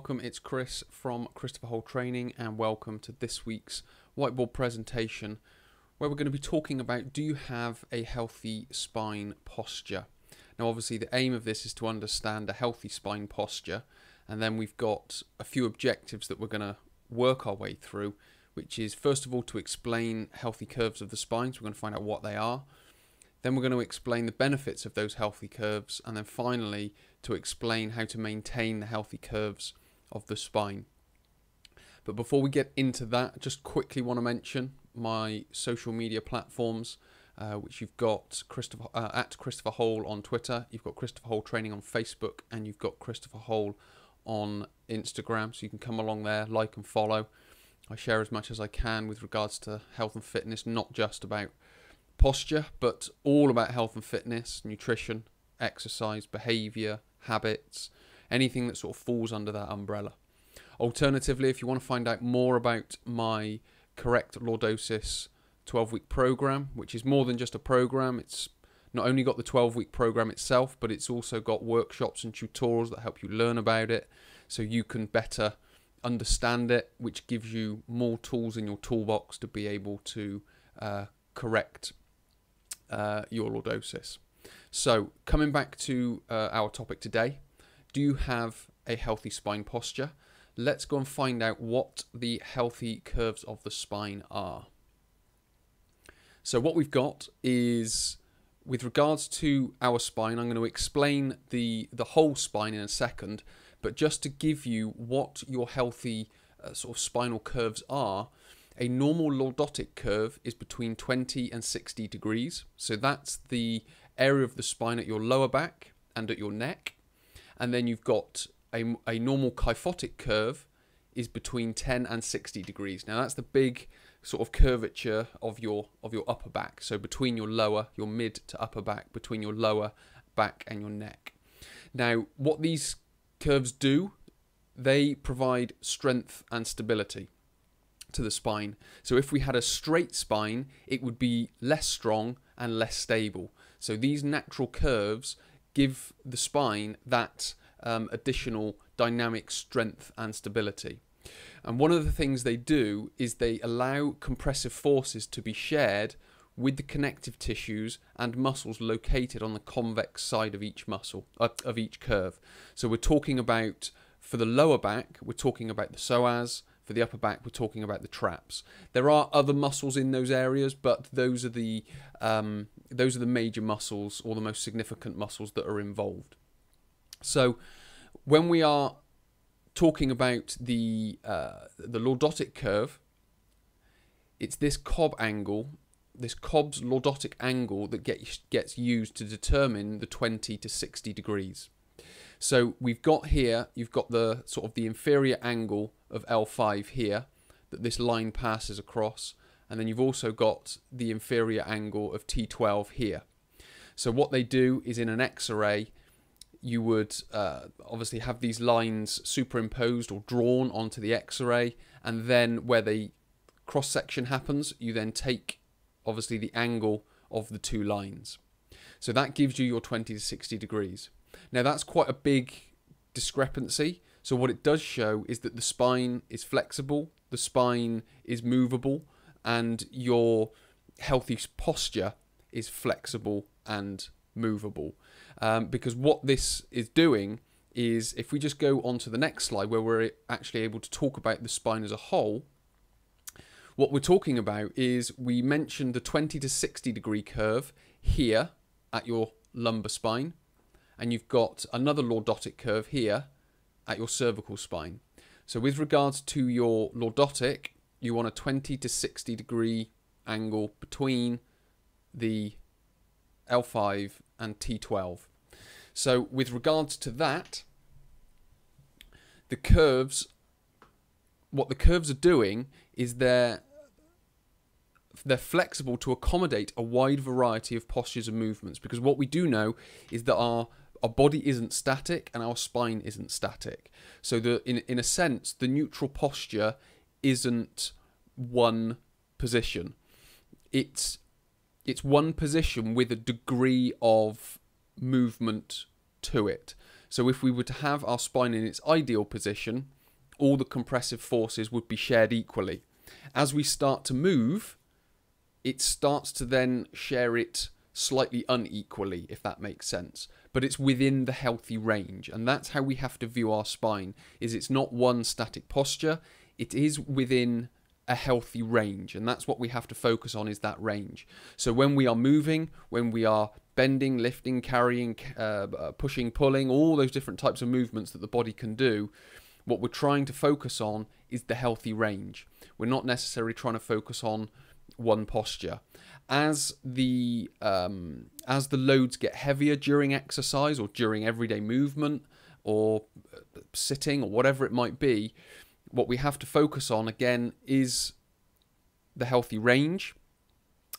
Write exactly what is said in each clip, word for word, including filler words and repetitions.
welcome, it's Chris from Christopher Hole Training, and welcome to this week's whiteboard presentation where we're going to be talking about, do you have a healthy spine posture? Now obviously the aim of this is to understand a healthy spine posture, and then we've got a few objectives that we're going to work our way through, which is first of all to explain healthy curves of the spine, so we're going to find out what they are. Then we're going to explain the benefits of those healthy curves, and then finally to explain how to maintain the healthy curves of the spine. But before we get into that, just quickly want to mention my social media platforms, uh, which you've got Christopher, uh, at Christopher Hole on Twitter, you've got Christopher Hole Training on Facebook, and you've got Christopher Hole on Instagram, so you can come along there, like and follow. I share as much as I can with regards to health and fitness, not just about posture, but all about health and fitness, nutrition, exercise, behavior, habits, anything that sort of falls under that umbrella. Alternatively, if you want to find out more about my Correct Lordosis twelve week program, which is more than just a program, it's not only got the twelve week program itself, but it's also got workshops and tutorials that help you learn about it so you can better understand it, which gives you more tools in your toolbox to be able to uh, correct Uh, your lordosis. So coming back to uh, our topic today, do you have a healthy spine posture? Let's go and find out what the healthy curves of the spine are. So what we've got is, with regards to our spine, I'm going to explain the, the whole spine in a second, but just to give you what your healthy uh, sort of spinal curves are, a normal lordotic curve is between twenty and sixty degrees. So that's the area of the spine at your lower back and at your neck. And then you've got a, a normal kyphotic curve is between ten and sixty degrees. Now that's the big sort of curvature of your, of your upper back. So between your lower, your mid to upper back, between your lower back and your neck. Now what these curves do, they provide strength and stability to the spine. So if we had a straight spine, it would be less strong and less stable. So these natural curves give the spine that um, additional dynamic strength and stability. And one of the things they do is they allow compressive forces to be shared with the connective tissues and muscles located on the convex side of each muscle, uh, of each curve. So we're talking about, for the lower back, we're talking about the psoas. For the upper back, we're talking about the traps. There are other muscles in those areas, but those are the um, those are the major muscles, or the most significant muscles that are involved. So when we are talking about the uh, the lordotic curve, it's this Cobb angle, this Cobb's lordotic angle that gets gets used to determine the twenty to sixty degrees. So we've got here, you've got the sort of the inferior angle of L five here that this line passes across, and then you've also got the inferior angle of T twelve here. So what they do is, in an X-ray, you would uh, obviously have these lines superimposed or drawn onto the X-ray, and then where the cross-section happens, you then take obviously the angle of the two lines. So that gives you your twenty to sixty degrees. Now that's quite a big discrepancy. So what it does show is that the spine is flexible, the spine is movable, and your healthy posture is flexible and movable. Um, because what this is doing is, if we just go on to the next slide where we're actually able to talk about the spine as a whole, what we're talking about is, we mentioned the twenty to sixty degree curve here at your lumbar spine, and you've got another lordotic curve here at your cervical spine. So with regards to your lordotic, you want a twenty to sixty degree angle between the L five and T twelve. So with regards to that, the curves, what the curves are doing is they're they're flexible to accommodate a wide variety of postures and movements, because what we do know is that our Our body isn't static and our spine isn't static. So the, in, in a sense, the neutral posture isn't one position. It's, it's one position with a degree of movement to it. So if we were to have our spine in its ideal position, all the compressive forces would be shared equally. As we start to move, it starts to then share it slightly unequally, if that makes sense. But it's within the healthy range, and that's how we have to view our spine, is it's not one static posture, it is within a healthy range, and that's what we have to focus on, is that range. So when we are moving, when we are bending, lifting, carrying, uh, pushing, pulling, all those different types of movements that the body can do, what we're trying to focus on is the healthy range. We're not necessarily trying to focus on one posture. As the um, as the loads get heavier during exercise or during everyday movement or sitting or whatever it might be, what we have to focus on again is the healthy range,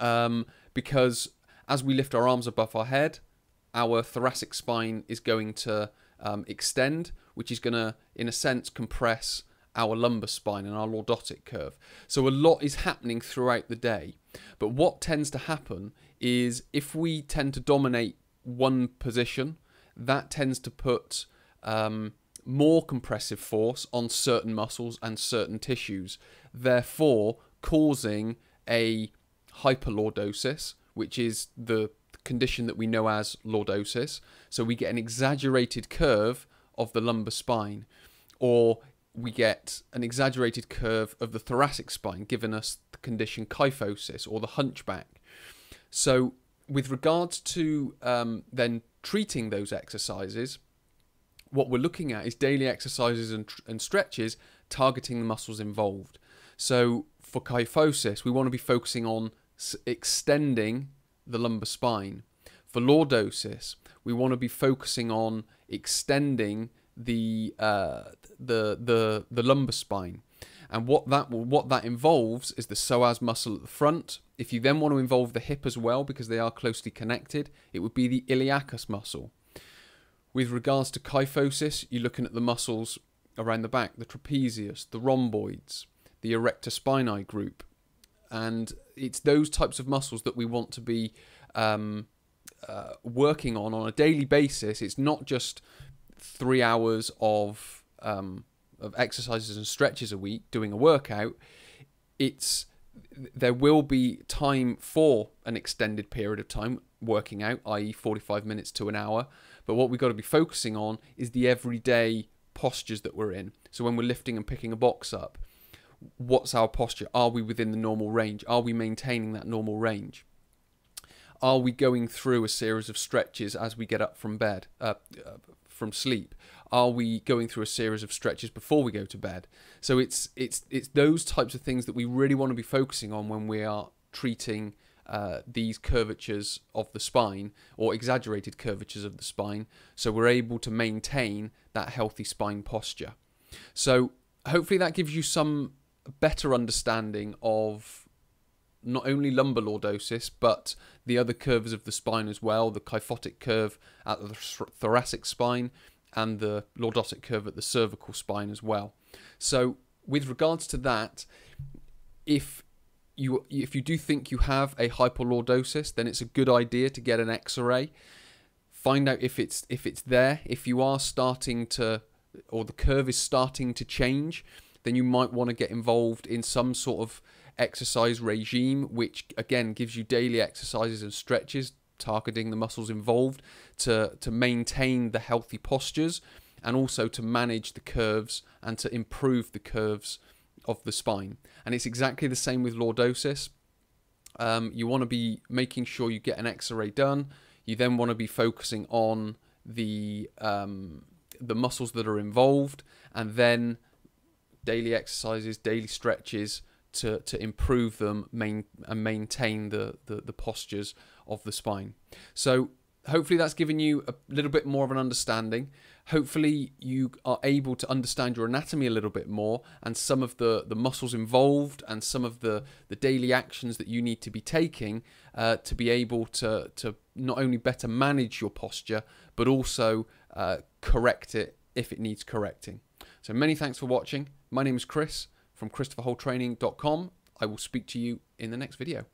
um, because as we lift our arms above our head, our thoracic spine is going to um, extend, which is going to, in a sense, compress our lumbar spine and our lordotic curve. So a lot is happening throughout the day. But what tends to happen is if we tend to dominate one position, that tends to put um, more compressive force on certain muscles and certain tissues, therefore causing a hyperlordosis, which is the condition that we know as lordosis. So we get an exaggerated curve of the lumbar spine, or we get an exaggerated curve of the thoracic spine, giving us the condition kyphosis, or the hunchback. So with regards to um, then treating those exercises, what we're looking at is daily exercises and, and stretches targeting the muscles involved. So for kyphosis, we want to be focusing on s extending the lumbar spine. For lordosis, we want to be focusing on extending the uh, the the the lumbar spine, and what that will, what that involves is the psoas muscle at the front. If you then want to involve the hip as well, because they are closely connected, it would be the iliacus muscle. With regards to kyphosis, you're looking at the muscles around the back, the trapezius, the rhomboids, the erector spinae group, and it's those types of muscles that we want to be um, uh, working on on a daily basis. It's not just three hours of um, of exercises and stretches a week doing a workout. It's there will be time for an extended period of time working out, that is forty-five minutes to an hour. But what we've got to be focusing on is the everyday postures that we're in. So when we're lifting and picking a box up, what's our posture? Are we within the normal range? Are we maintaining that normal range? Are we going through a series of stretches as we get up from bed, uh, uh, from sleep? Are we going through a series of stretches before we go to bed? So it's it's it's those types of things that we really want to be focusing on when we are treating uh, these curvatures of the spine, or exaggerated curvatures of the spine, so we're able to maintain that healthy spine posture. So hopefully that gives you some better understanding of not only lumbar lordosis, but the other curves of the spine as well, the kyphotic curve at the thoracic spine and the lordotic curve at the cervical spine as well. So with regards to that, if you if you do think you have a hyperlordosis, then it's a good idea to get an x-ray, find out if it's if it's there. If you are starting to, or the curve is starting to change, then you might want to get involved in some sort of exercise regime, which again gives you daily exercises and stretches targeting the muscles involved to to maintain the healthy postures, and also to manage the curves and to improve the curves of the spine. And it's exactly the same with lordosis. Um, you want to be making sure you get an x-ray done. You then want to be focusing on the um, the muscles that are involved, and then daily exercises, daily stretches to, to improve them main, and maintain the, the, the postures of the spine. So hopefully that's given you a little bit more of an understanding. Hopefully you are able to understand your anatomy a little bit more, and some of the, the muscles involved, and some of the, the daily actions that you need to be taking uh, to be able to, to not only better manage your posture, but also uh, correct it if it needs correcting. So many thanks for watching. My name is Chris from Christopher Hole Training dot com. I will speak to you in the next video.